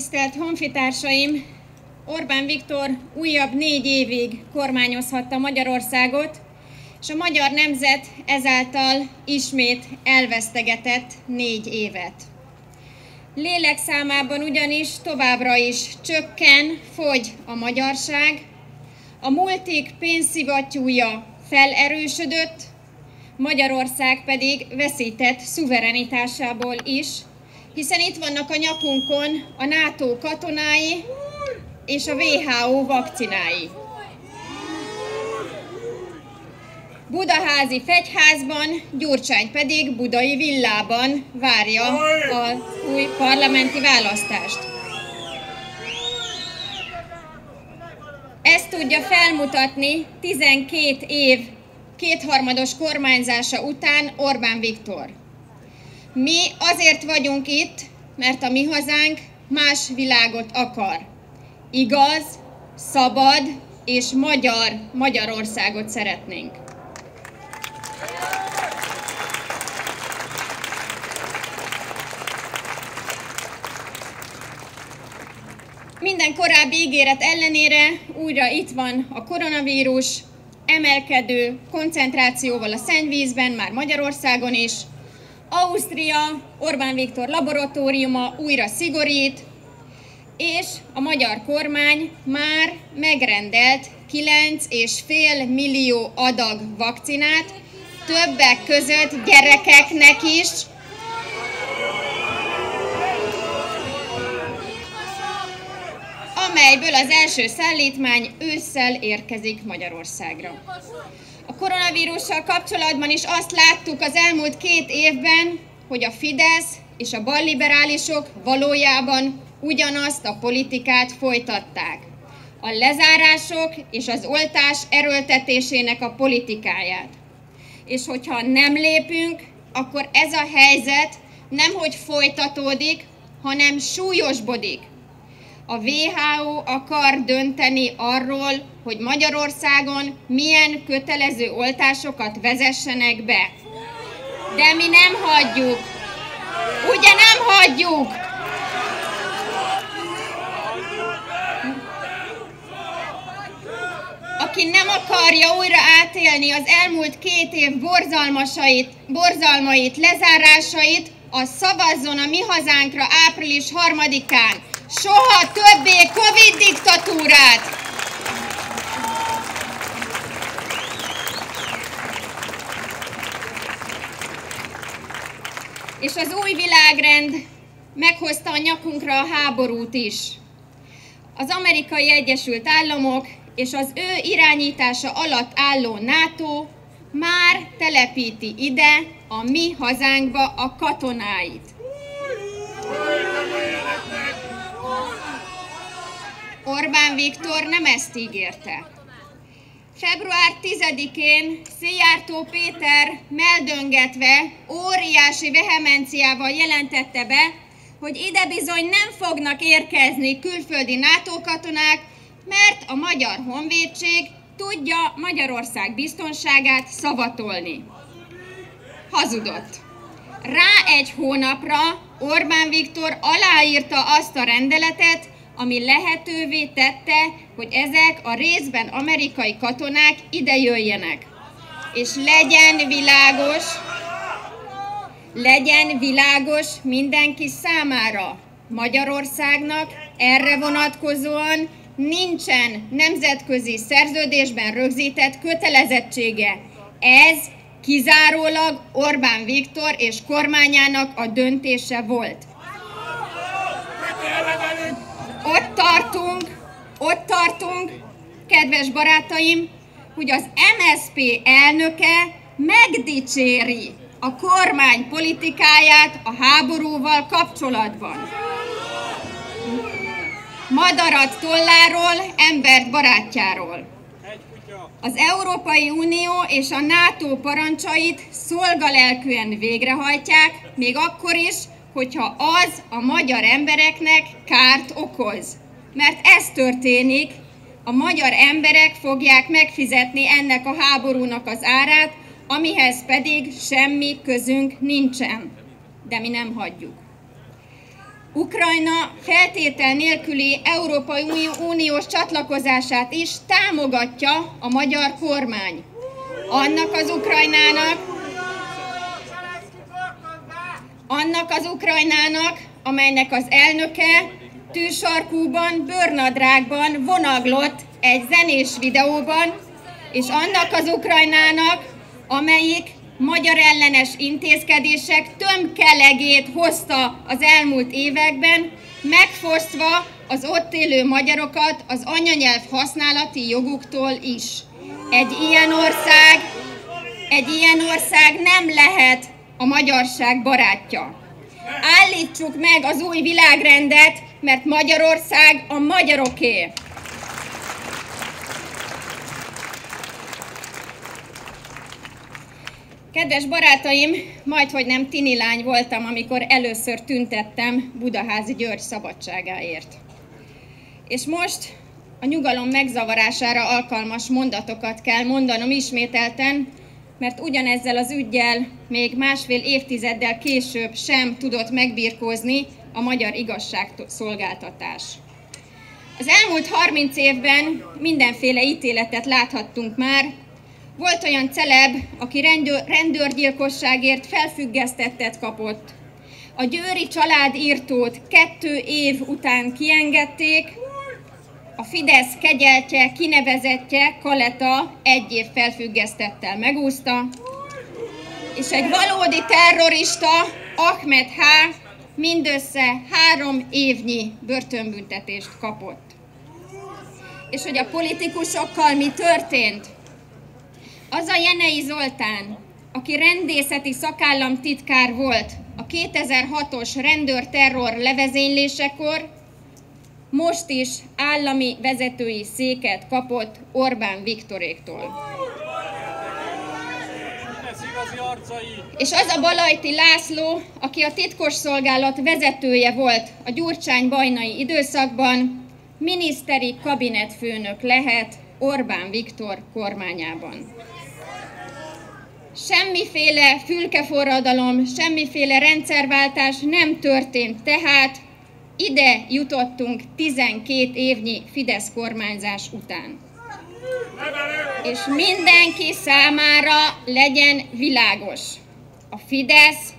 tisztelt honfitársaim! Orbán Viktor újabb 4 évig kormányozhatta Magyarországot, és a magyar nemzet ezáltal ismét elvesztegetett 4 évet. Lélek számában ugyanis továbbra is csökken, fogy a magyarság, a multik pénzszivattyúja felerősödött, Magyarország pedig veszített szuverenitásából is, hiszen itt vannak a nyakunkon a NATO katonái és a WHO vakcinái. Budaházi fegyházban, Gyurcsány pedig budai villában várja az új parlamenti választást. Ezt tudja felmutatni 12 év kétharmados kormányzása után Orbán Viktor. Mi azért vagyunk itt, mert a mi hazánk más világot akar. Igaz, szabad és magyar Magyarországot szeretnénk. Minden korábbi ígéret ellenére újra itt van a koronavírus, emelkedő koncentrációval a szennyvízben, már Magyarországon is. Ausztria, Orbán Viktor laboratóriuma újra szigorít, és a magyar kormány már megrendelt 9,5 millió adag vakcinát, többek között gyerekeknek is. Amelyből az első szállítmány ősszel érkezik Magyarországra. A koronavírussal kapcsolatban is azt láttuk az elmúlt 2 évben, hogy a Fidesz és a balliberálisok valójában ugyanazt a politikát folytatták. A lezárások és az oltás erőltetésének a politikáját. És hogyha nem lépünk, akkor ez a helyzet nemhogy folytatódik, hanem súlyosbodik. A WHO akar dönteni arról, hogy Magyarországon milyen kötelező oltásokat vezessenek be. De mi nem hagyjuk. Ugye nem hagyjuk? Aki nem akarja újra átélni az elmúlt 2 év borzalmait, lezárásait, az szavazzon a Mi Hazánkra április 3-án. Soha többé Covid-diktatúrát! És az új világrend meghozta a nyakunkra a háborút is. Az Amerikai Egyesült Államok és az ő irányítása alatt álló NATO már telepíti ide, a mi hazánkba a katonáit. Orbán Viktor nem ezt ígérte. Február 10-én Szijjártó Péter meldöngetve, óriási vehemenciával jelentette be, hogy ide bizony nem fognak érkezni külföldi NATO katonák, mert a magyar honvédség tudja Magyarország biztonságát szavatolni. Hazudott. Rá 1 hónapra Orbán Viktor aláírta azt a rendeletet, ami lehetővé tette, hogy ezek a részben amerikai katonák idejöjjenek. És legyen világos mindenki számára, Magyarországnak erre vonatkozóan nincsen nemzetközi szerződésben rögzített kötelezettsége. Ez kizárólag Orbán Viktor és kormányának a döntése volt. Ott tartunk, kedves barátaim, hogy az MSZP elnöke megdicséri a kormány politikáját a háborúval kapcsolatban. Madarat tolláról, embert barátjáról. Az Európai Unió és a NATO parancsait szolgalelkűen végrehajtják, még akkor is, hogyha az a magyar embereknek kárt okoz. Mert ez történik, a magyar emberek fogják megfizetni ennek a háborúnak az árát, amihez pedig semmi közünk nincsen. De mi nem hagyjuk. Ukrajna feltétel nélküli Európai Uniós csatlakozását is támogatja a magyar kormány. Annak az Ukrajnának, amelynek az elnöke tűsarkúban, bőrnadrágban vonaglott egy zenés videóban, és annak az Ukrajnának, amelyik magyar ellenes intézkedések tömkelegét hozta az elmúlt években, megfosztva az ott élő magyarokat az anyanyelv használati joguktól is. Egy ilyen ország nem lehet a magyarság barátja. Állítsuk meg az új világrendet, mert Magyarország a magyaroké. Kedves barátaim, majdhogy nem tinilány voltam, amikor először tüntettem Budaházy György szabadságáért. És most a nyugalom megzavarására alkalmas mondatokat kell mondanom ismételten, mert ugyanezzel az üggyel még másfél évtizeddel később sem tudott megbirkózni a magyar igazságszolgáltatás. Az elmúlt 30 évben mindenféle ítéletet láthattunk már. Volt olyan celeb, aki rendőrgyilkosságért felfüggesztettet kapott. A győri családírtót 2 év után kiengedték, a Fidesz kegyeltje, kinevezettje, Kaleta 1 év felfüggesztettel megúszta, és egy valódi terrorista, Ahmed H. mindössze 3 évnyi börtönbüntetést kapott. És hogy a politikusokkal mi történt? Az a Jenei Zoltán, aki rendészeti szakállamtitkár volt a 2006-os rendőrterror levezénylésekor, most is állami vezetői széket kapott Orbán Viktoréktól. És az a Balajti László, aki a titkosszolgálat vezetője volt a Gyurcsány-Bajnai időszakban, miniszteri kabinetfőnök lehet Orbán Viktor kormányában. Semmiféle fülkeforradalom, semmiféle rendszerváltás nem történt, tehát ide jutottunk 12 évnyi Fidesz kormányzás után. És mindenki számára legyen világos, a Fidesz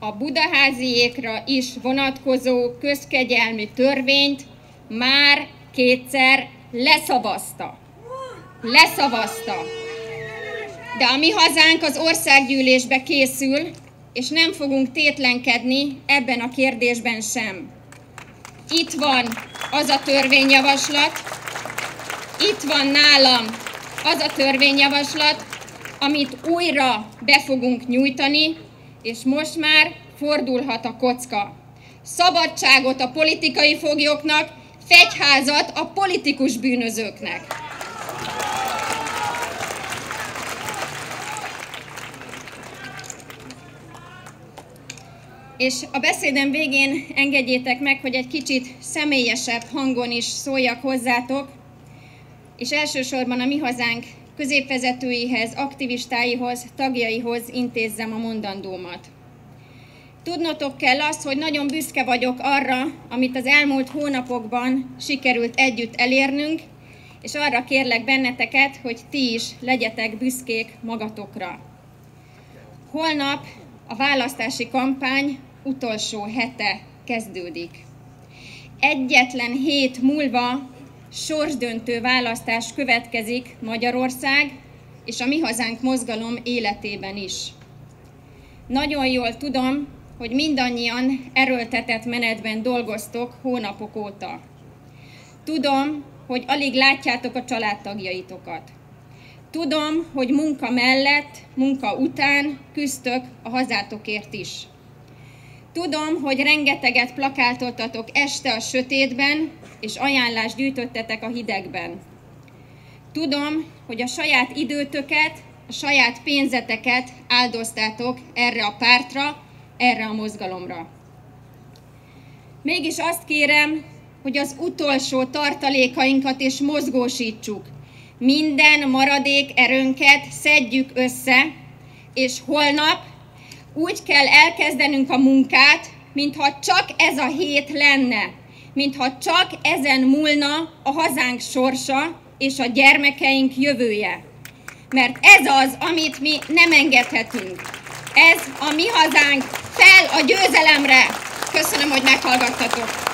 a budaháziékra is vonatkozó közkegyelmi törvényt már 2-szer leszavazta. De a Mi Hazánk az országgyűlésbe készül, és nem fogunk tétlenkedni ebben a kérdésben sem. Itt van az a törvényjavaslat, itt van nálam az a törvényjavaslat, amit újra be fogunk nyújtani, és most már fordulhat a kocka. Szabadságot a politikai foglyoknak, fegyházat a politikus bűnözőknek. És a beszédem végén engedjétek meg, hogy egy kicsit személyesebb hangon is szóljak hozzátok, és elsősorban a Mi Hazánk középvezetőihez, aktivistáihoz, tagjaihoz intézzem a mondandómat. Tudnotok kell azt, hogy nagyon büszke vagyok arra, amit az elmúlt hónapokban sikerült együtt elérnünk, és arra kérlek benneteket, hogy ti is legyetek büszkék magatokra. Holnap a választási kampány utolsó hete kezdődik. Egyetlen hét múlva sorsdöntő választás következik Magyarország és a Mi Hazánk Mozgalom életében is. Nagyon jól tudom, hogy mindannyian erőltetett menetben dolgoztok hónapok óta. Tudom, hogy alig látjátok a családtagjaitokat. Tudom, hogy munka mellett, munka után küzdtök a hazátokért is. Tudom, hogy rengeteget plakátoltatok este a sötétben, és ajánlást gyűjtöttetek a hidegben. Tudom, hogy a saját időtöket, a saját pénzeteket áldoztátok erre a pártra, erre a mozgalomra. Mégis azt kérem, hogy az utolsó tartalékainkat is mozgósítsuk. Minden maradék erőnket szedjük össze, és holnap úgy kell elkezdenünk a munkát, mintha csak ez a hét lenne, mintha csak ezen múlna a hazánk sorsa és a gyermekeink jövője. Mert ez az, amit mi nem engedhetünk. Ez a Mi Hazánk, fel a győzelemre! Köszönöm, hogy meghallgattatok!